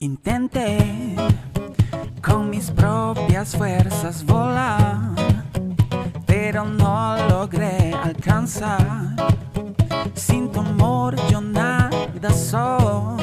Intenté con mis propias fuerzas volar, pero no logré alcanzar. Sin tu amor yo nada soy.